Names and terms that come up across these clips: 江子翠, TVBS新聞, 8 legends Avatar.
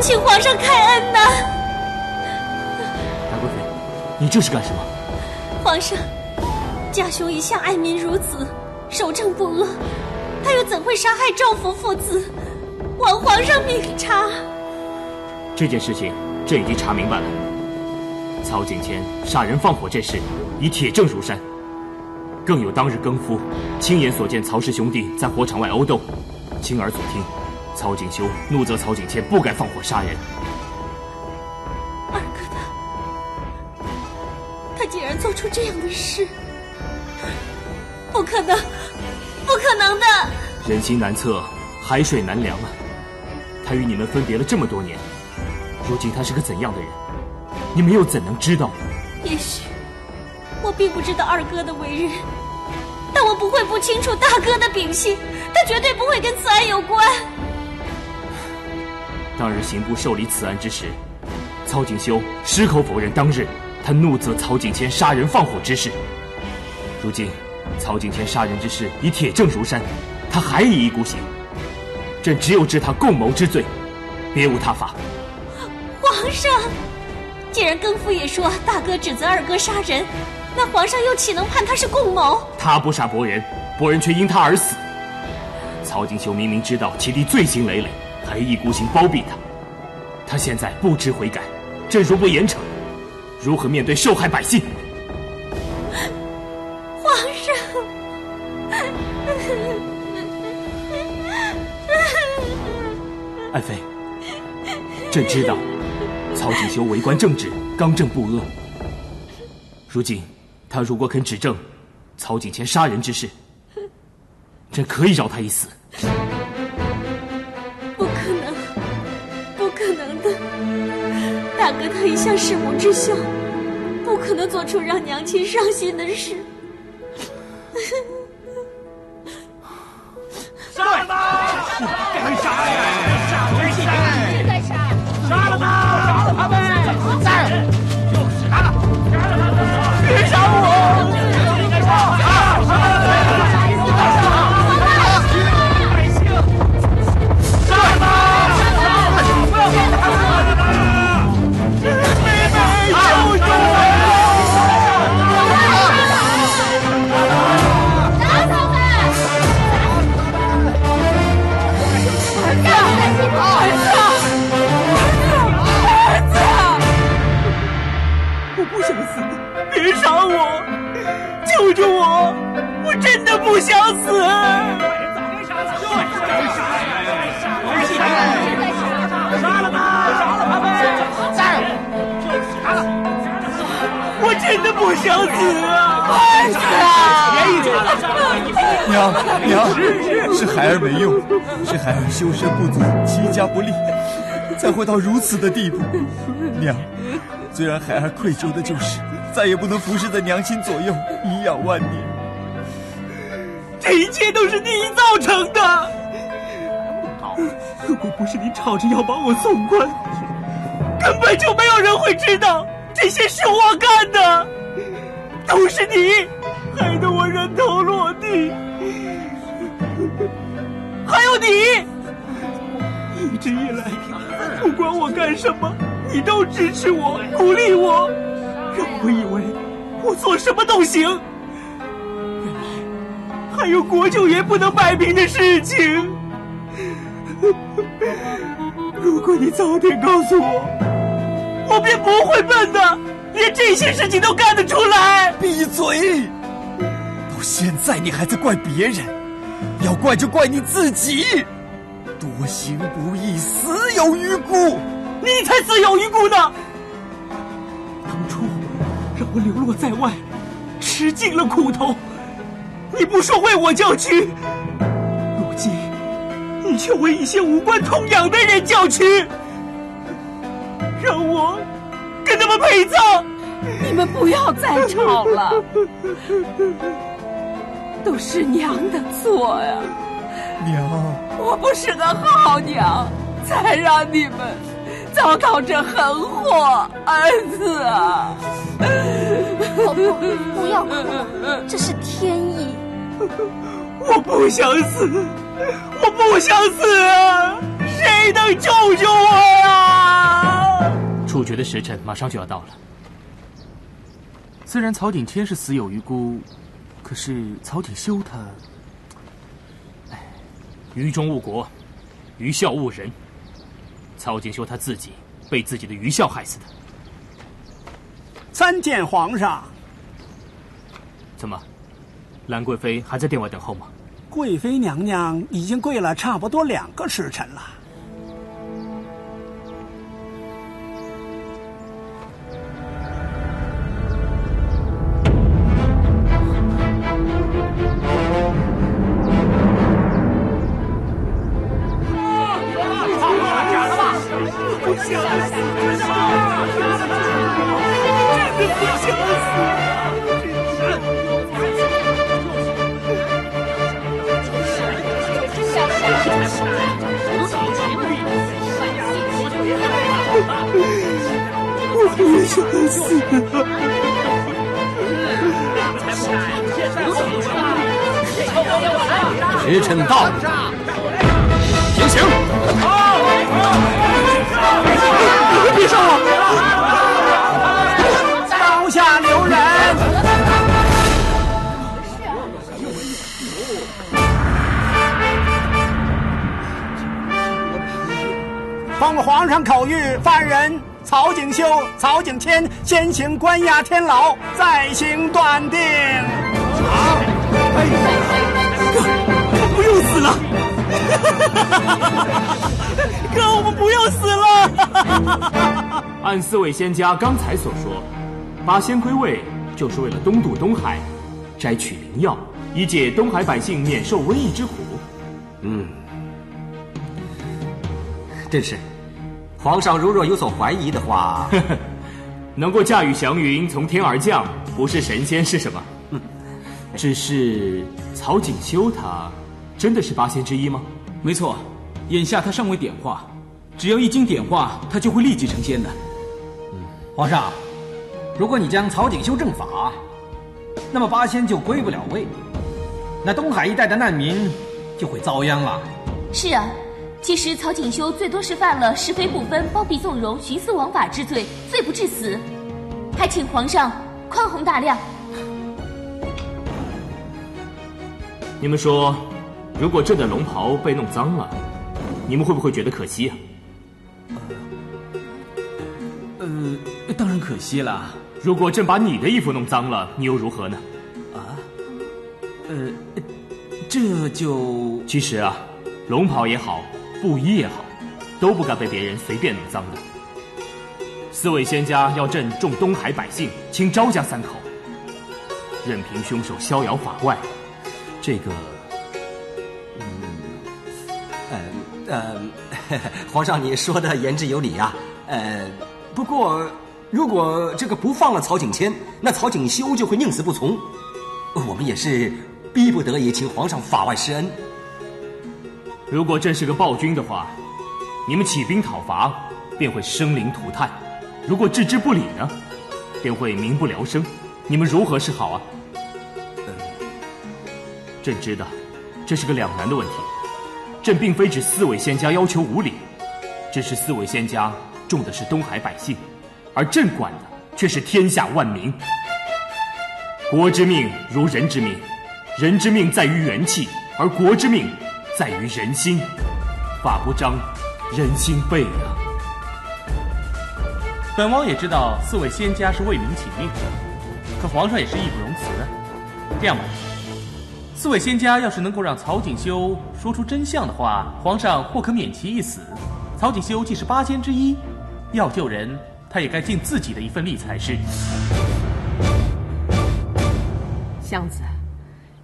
请皇上开恩呐！大贵妃，你这是干什么？皇上，家兄一向爱民如子，守正不阿，他又怎会杀害赵福父子？望皇上明察。这件事情，朕已经查明白了。曹景谦杀人放火这事，已铁证如山。 更有当日更夫亲眼所见曹氏兄弟在火场外殴斗，亲耳所听，曹景修怒责曹景谦不该放火杀人。二哥他竟然做出这样的事，不可能，不可能的！人心难测，海水难量啊！他与你们分别了这么多年，如今他是个怎样的人，你们又怎能知道？也许。 我并不知道二哥的为人，但我不会不清楚大哥的秉性，他绝对不会跟此案有关。当日刑部受理此案之时，曹景修矢口否认当日他怒责曹景谦杀人放火之事。如今，曹景谦杀人之事已铁证如山，他还一意孤行，朕只有治他共谋之罪，别无他法。皇上，既然更夫也说大哥指责二哥杀人。 那皇上又岂能判他是共谋？他不杀伯仁，伯仁却因他而死。曹景修明明知道其弟罪行累累，还一意孤行包庇他。他现在不知悔改，朕如不严惩，如何面对受害百姓？皇上，爱妃，朕知道曹景修为官正直，刚正不阿。如今。 他如果肯指证曹景谦杀人之事，朕可以饶他一死。不可能，不可能的！大哥他一向世母之孝，不可能做出让娘亲伤心的事。杀了他！该杀呀！该杀！该杀！杀了他！杀了他们！杀！就是他！杀了他们！ 别杀我！杀他！妹妹，救救我！杀他们！杀儿子！儿子！我不想死。 别杀我！救救我！我真的不想死！别杀他！别杀他！杀了他！杀了他们！杀！就是他了！我真的不想死啊！快死啊！别一抓了！娘，是孩儿没用，是孩儿修身不足，齐家不利，才会到如此的地步。娘，最让孩儿愧疚的就是。 再也不能服侍在娘亲左右，颐养万年。这一切都是你造成的。如果不是你吵着要把我送官，根本就没有人会知道这些是我干的。都是你，害得我人头落地。还有你，一直以来，不管我干什么，你都支持我，鼓励我。 让我以为我做什么都行，原来还有国舅爷不能摆平的事情。如果你早点告诉我，我便不会笨的，连这些事情都干得出来。闭嘴！到现在你还在怪别人，要怪就怪你自己。多行不义，死有余辜。你才死有余辜呢！ 让我流落在外，吃尽了苦头。你不说为我叫屈，如今你却为一些无关痛痒的人叫屈，让我跟他们陪葬。你们不要再吵了，都是娘的错呀！娘，我不是个好娘，才让你们。 遭到这横祸，儿子啊！老婆，不要哭，这是天意。我不想死，我不想死啊！谁能救救我呀？处决的时辰马上就要到了。虽然曹鼎天是死有余辜，可是曹鼎修他，哎，愚忠误国，愚孝误人。曹景修他自己被自己的愚孝害死的。参见皇上。怎么，兰贵妃还在殿外等候吗？ 贵妃娘娘已经跪了差不多2个时辰了。时辰到了，行刑！别杀我！刀下留人！奉皇上口谕，犯人曹景修、曹景天先行关押天牢，再行断定。好。 死了！哥，我们不要死了！按四位仙家刚才所说，拔仙归位就是为了东渡东海，摘取灵药，以解东海百姓免受瘟疫之苦。嗯，真是，皇上如若有所怀疑的话，能够驾驭祥云从天而降，不是神仙是什么？只是曹景修他。 真的是八仙之一吗？没错，眼下他尚未点化，只要一经点化，他就会立即成仙的。嗯，皇上，如果你将曹景修正法，那么八仙就归不了位，那东海一带的难民就会遭殃了。是啊，其实曹景修最多是犯了是非不分、包庇纵容、徇私枉法之罪，罪不至死。还请皇上宽宏大量。你们说。 如果朕的龙袍被弄脏了，你们会不会觉得可惜啊？当然可惜啦。如果朕把你的衣服弄脏了，你又如何呢？啊？这就……其实啊，龙袍也好，布衣也好，都不该被别人随便弄脏的。四位仙家要朕重东海百姓，轻昭家3口，任凭凶手逍遥法外，这个。 皇上，你说的言之有理啊。不过，如果这个不放了曹景谦，那曹景修就会宁死不从。我们也是逼不得已，请皇上法外施恩。如果朕是个暴君的话，你们起兵讨伐，便会生灵涂炭；如果置之不理呢，便会民不聊生。你们如何是好啊？朕知道，这是个两难的问题。 朕并非指四位仙家要求无理，只是四位仙家重的是东海百姓，而朕管的却是天下万民。国之命如人之命，人之命在于元气，而国之命在于人心。法不彰，人心悖啊！本王也知道四位仙家是为民请命，可皇上也是义不容辞。这样吧。 四位仙家要是能够让曹景修说出真相的话，皇上或可免其一死。曹景修既是八仙之一，要救人，他也该尽自己的一份力才是。湘子，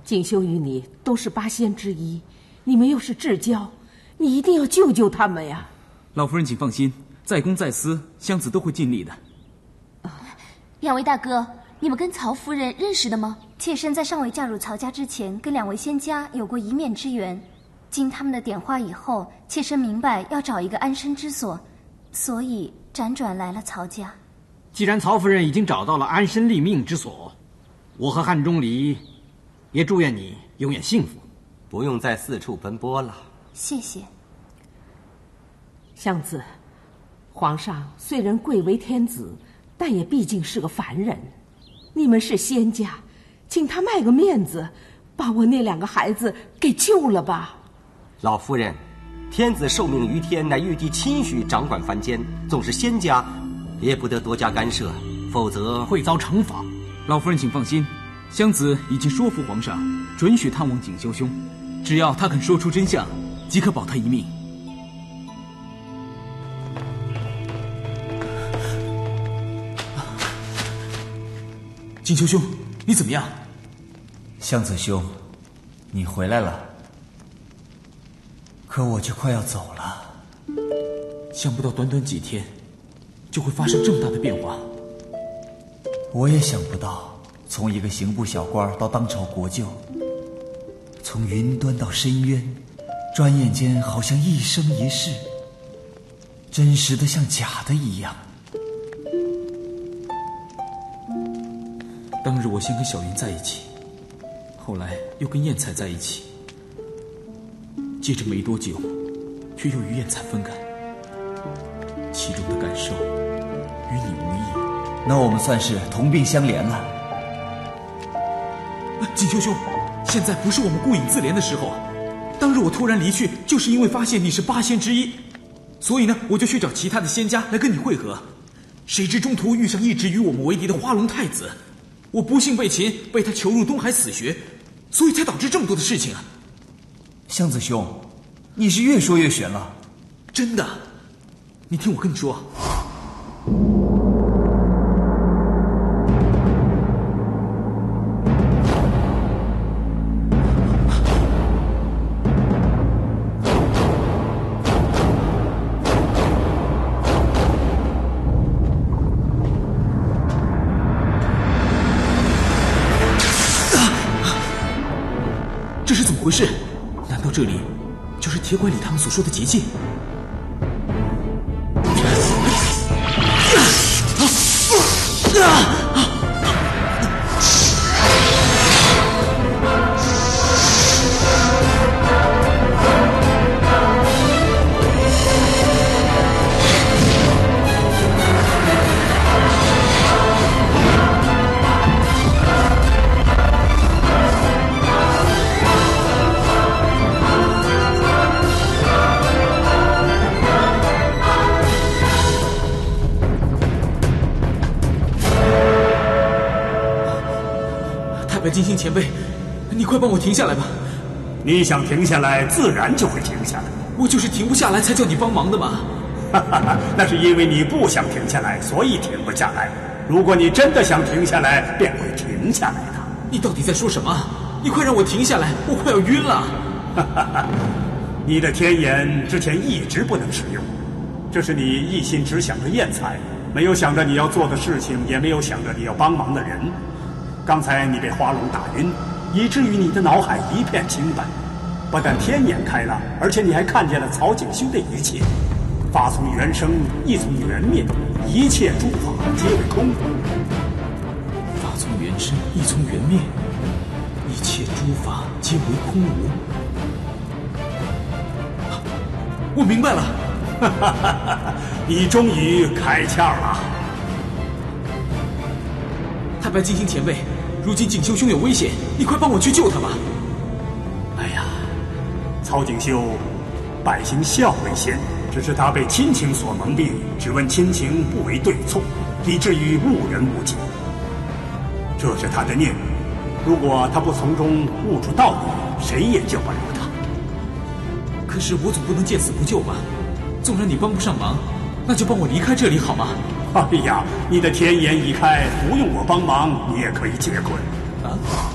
景修与你都是八仙之一，你们又是至交，你一定要救救他们呀！老夫人，请放心，在公在私，湘子都会尽力的。两位大哥。 你们跟曹夫人认识的吗？妾身在尚未嫁入曹家之前，跟2位仙家有过一面之缘。经他们的点化以后，妾身明白要找一个安身之所，所以辗转来了曹家。既然曹夫人已经找到了安身立命之所，我和汉钟离也祝愿你永远幸福，不用再四处奔波了。谢谢。相子，皇上虽然贵为天子，但也毕竟是个凡人。你们是仙家，请他卖个面子，把我那两个孩子给救了吧。老夫人，天子受命于天，乃玉帝亲许，掌管凡间，纵是仙家，也不得多加干涉，否则会遭惩罚。老夫人请放心，襄子已经说服皇上，准许探望景修兄，只要他肯说出真相，即可保他一命。 景修兄，你怎么样？襄子兄，你回来了，可我却快要走了。想不到短短几天，就会发生这么大的变化。我也想不到，从一个刑部小官到当朝国舅，从云端到深渊，转眼间好像一生一世，真实的像假的一样。 当日我先跟小云在一起，后来又跟燕彩在一起，接着没多久，却又与燕彩分开，其中的感受与你无异。那我们算是同病相怜了。锦秋兄，现在不是我们顾影自怜的时候。当日我突然离去，就是因为发现你是八仙之一，所以呢，我就去找其他的仙家来跟你会合，谁知中途遇上一直与我们为敌的花龙太子。 我不幸被擒，被他囚入东海死穴，所以才导致这么多的事情啊！襄子兄，你是越说越玄了，真的。你听我跟你说，回事？难道这里就是铁拐李他们所说的结界？金星前辈，你快帮我停下来吧！你想停下来，自然就会停下来。我就是停不下来，才叫你帮忙的嘛。哈哈，那是因为你不想停下来，所以停不下来。如果你真的想停下来，便会停下来的。你到底在说什么？你快让我停下来，我快要晕了。哈哈哈，你的天眼之前一直不能使用，这是你一心只想着燕彩，没有想着你要做的事情，也没有想着你要帮忙的人。 刚才你被花龙打晕，以至于你的脑海一片清白，不但天眼开了，而且你还看见了曹景修的一切。法从缘生，亦从缘灭，一切诸法皆为空。法从缘生，亦从缘灭，一切诸法皆为空无。啊、我明白了，哈哈哈哈！你终于开窍了。 太白金星前辈，如今景修兄有危险，你快帮我去救他吧！哎呀，曹景修，百行孝为先，只是他被亲情所蒙蔽，只问亲情不为对错，以至于误人误己。这是他的孽，如果他不从中悟出道理，谁也救不了他。可是我总不能见死不救吧？纵然你帮不上忙，那就帮我离开这里好吗？ 哎呀，你的天眼已开，不用我帮忙，你也可以解困。啊。